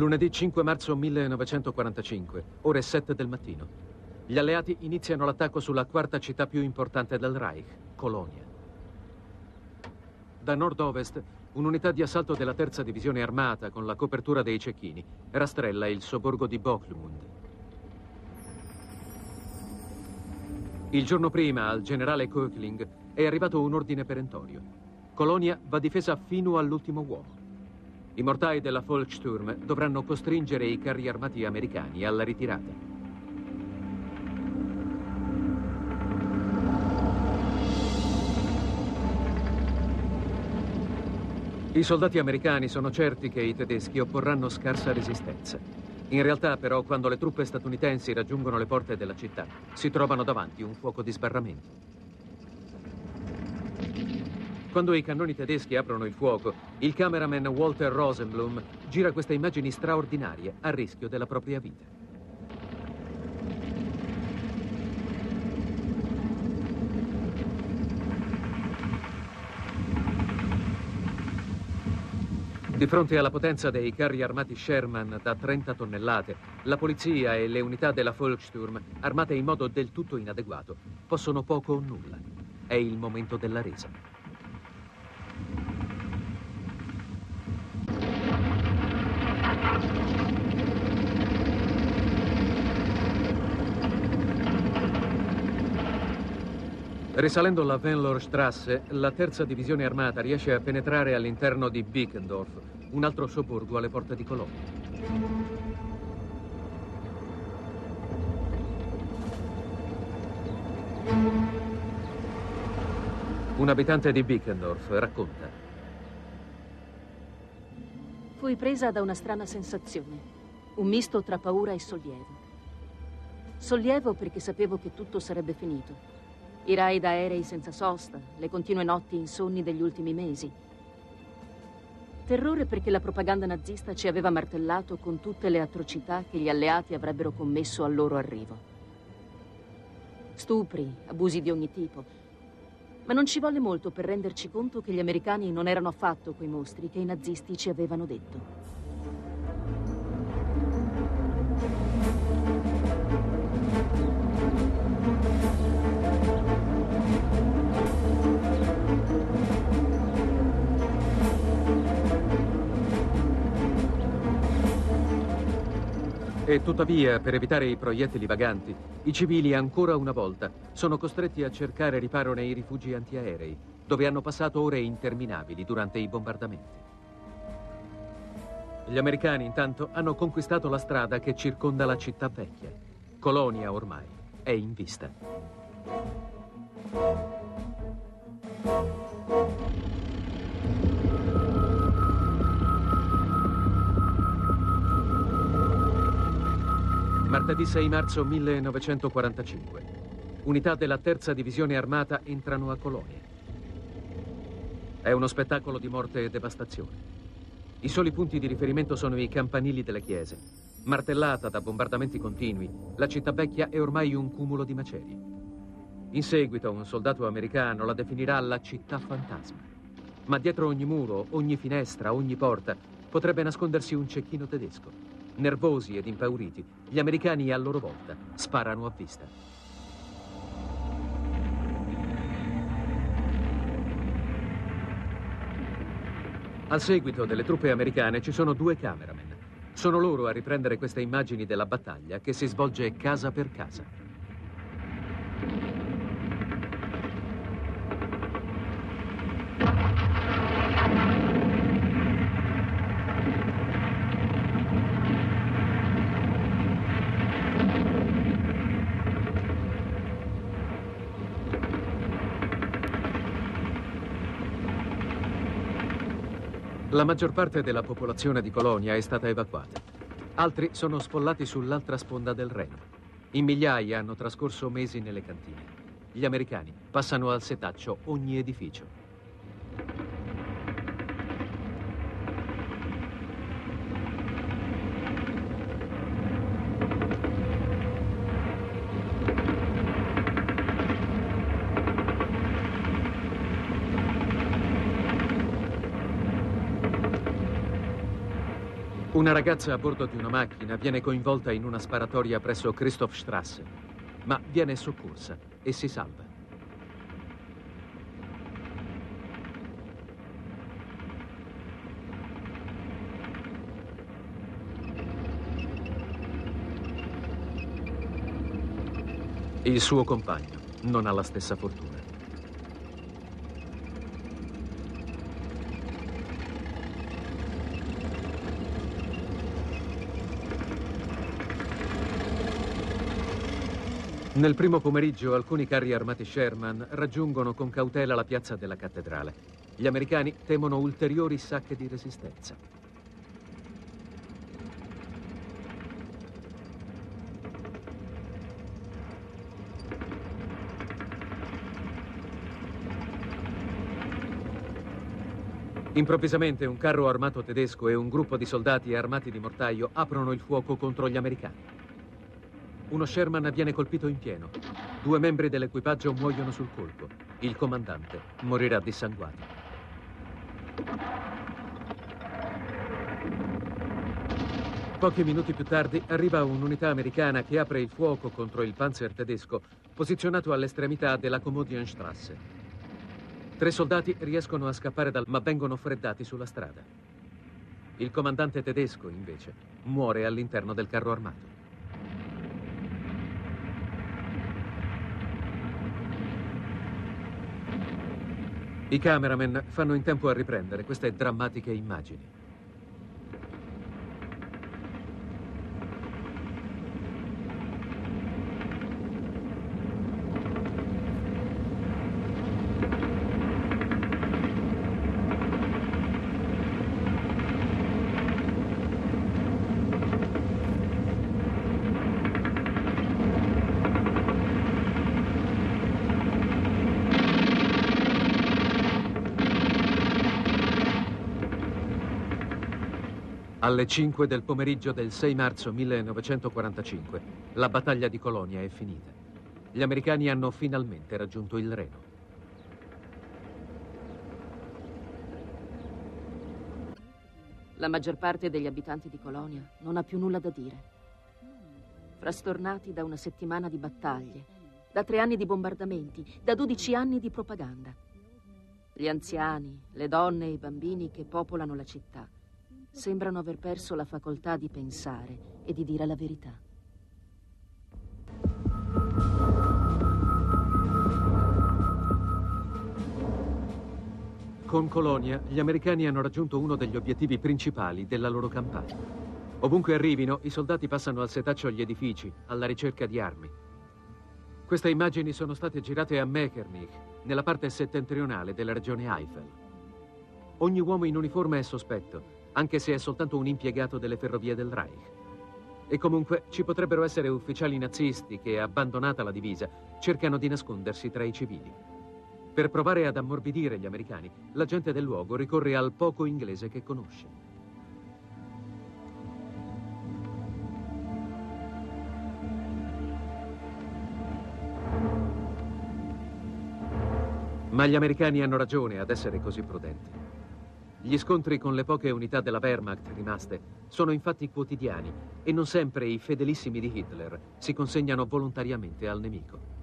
Lunedì 5 marzo 1945, ore 7 del mattino. Gli alleati iniziano l'attacco sulla quarta città più importante del Reich, Colonia. Da nord-ovest, un'unità di assalto della terza divisione armata con la copertura dei cecchini rastrella il sobborgo di Boklumund. Il giorno prima, al generale Koechling, è arrivato un ordine perentorio. Colonia va difesa fino all'ultimo uomo. I mortai della Volkssturm dovranno costringere i carri armati americani alla ritirata. I soldati americani sono certi che i tedeschi opporranno scarsa resistenza. In realtà, però, quando le truppe statunitensi raggiungono le porte della città, si trovano davanti un fuoco di sbarramento. Quando i cannoni tedeschi aprono il fuoco, il cameraman Walter Rosenblum gira queste immagini straordinarie a rischio della propria vita. Di fronte alla potenza dei carri armati Sherman da 30 tonnellate, la polizia e le unità della Volkssturm, armate in modo del tutto inadeguato, possono poco o nulla. È il momento della resa. Risalendo la Venlorstrasse, la terza divisione armata riesce a penetrare all'interno di Bickendorf, un altro sobborgo alle porte di Colonia. Un abitante di Bickendorf racconta: fui presa da una strana sensazione, un misto tra paura e sollievo. Sollievo perché sapevo che tutto sarebbe finito. I raid aerei senza sosta, le continue notti insonni degli ultimi mesi. Terrore perché la propaganda nazista ci aveva martellato con tutte le atrocità che gli alleati avrebbero commesso al loro arrivo. Stupri, abusi di ogni tipo. Ma non ci volle molto per renderci conto che gli americani non erano affatto quei mostri che i nazisti ci avevano detto. E tuttavia, per evitare i proiettili vaganti, i civili ancora una volta sono costretti a cercare riparo nei rifugi antiaerei, dove hanno passato ore interminabili durante i bombardamenti. Gli americani, intanto, hanno conquistato la strada che circonda la città vecchia. Colonia ormai è in vista. Martedì 6 marzo 1945. Unità della terza divisione armata entrano a Colonia. È uno spettacolo di morte e devastazione. I soli punti di riferimento sono i campanili delle chiese. Martellata da bombardamenti continui, la città vecchia è ormai un cumulo di macerie. In seguito un soldato americano la definirà la città fantasma. Ma dietro ogni muro, ogni finestra, ogni porta potrebbe nascondersi un cecchino tedesco. Nervosi ed impauriti, gli americani a loro volta sparano a vista. Al seguito delle truppe americane ci sono due cameraman. Sono loro a riprendere queste immagini della battaglia che si svolge casa per casa. La maggior parte della popolazione di Colonia è stata evacuata. Altri sono sfollati sull'altra sponda del Reno. In migliaia hanno trascorso mesi nelle cantine. Gli americani passano al setaccio ogni edificio. Una ragazza a bordo di una macchina viene coinvolta in una sparatoria presso Christoph Strasse, ma viene soccorsa e si salva. Il suo compagno non ha la stessa fortuna. Nel primo pomeriggio alcuni carri armati Sherman raggiungono con cautela la piazza della cattedrale. Gli americani temono ulteriori sacche di resistenza. Improvvisamente un carro armato tedesco e un gruppo di soldati armati di mortaio aprono il fuoco contro gli americani. Uno Sherman viene colpito in pieno. 2 membri dell'equipaggio muoiono sul colpo. Il comandante morirà dissanguato. Pochi minuti più tardi arriva un'unità americana che apre il fuoco contro il Panzer tedesco, posizionato all'estremità della Kommandantenstrasse. 3 soldati riescono a scappare ma vengono freddati sulla strada. Il comandante tedesco, invece, muore all'interno del carro armato. I cameraman fanno in tempo a riprendere queste drammatiche immagini. Alle 5 del pomeriggio del 6 marzo 1945, la battaglia di Colonia è finita. Gli americani hanno finalmente raggiunto il Reno. La maggior parte degli abitanti di Colonia non ha più nulla da dire. Frastornati da una settimana di battaglie, da 3 anni di bombardamenti, da 12 anni di propaganda. Gli anziani, le donne e i bambini che popolano la città sembrano aver perso la facoltà di pensare e di dire la verità. Con Colonia, gli americani hanno raggiunto uno degli obiettivi principali della loro campagna. Ovunque arrivino, i soldati passano al setaccio gli edifici, alla ricerca di armi. Queste immagini sono state girate a Meckernich, nella parte settentrionale della regione Eifel. Ogni uomo in uniforme è sospetto, anche se è soltanto un impiegato delle ferrovie del Reich. E comunque ci potrebbero essere ufficiali nazisti che, abbandonata la divisa, cercano di nascondersi tra i civili. Per provare ad ammorbidire gli americani, la gente del luogo ricorre al poco inglese che conosce. Ma gli americani hanno ragione ad essere così prudenti. Gli scontri con le poche unità della Wehrmacht rimaste sono infatti quotidiani e non sempre i fedelissimi di Hitler si consegnano volontariamente al nemico.